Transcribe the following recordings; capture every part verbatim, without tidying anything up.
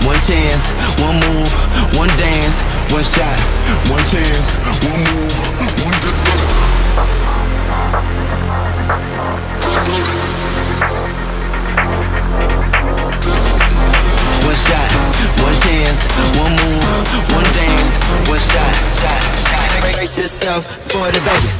One chance, one move, one dip. yourself for the bass.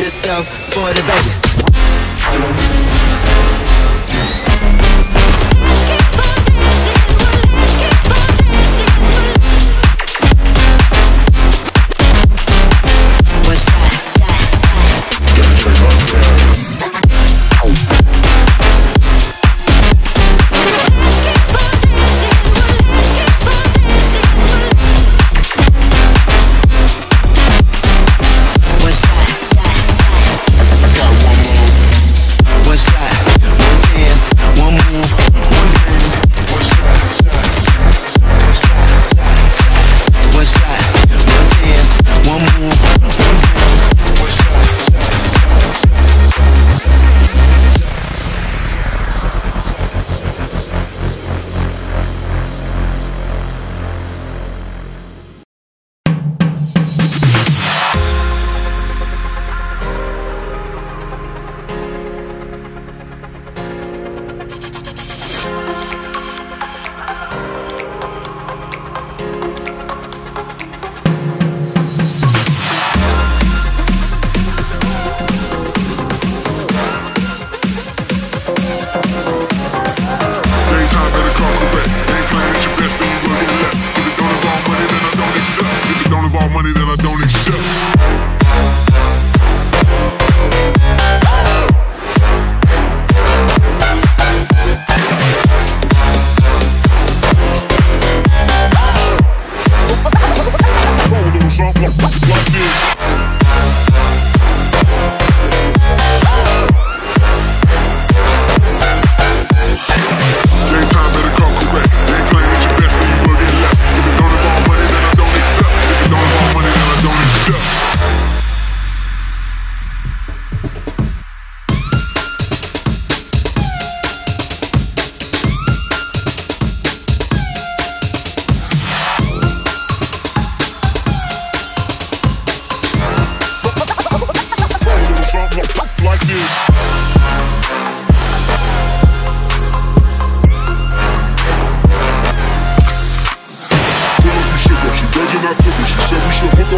Yourself for the bass.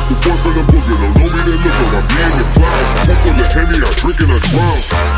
Boyfriend, I'm boogie, don't know me, they look at me in the clouds. Puff on the Henny, I drink and I drown.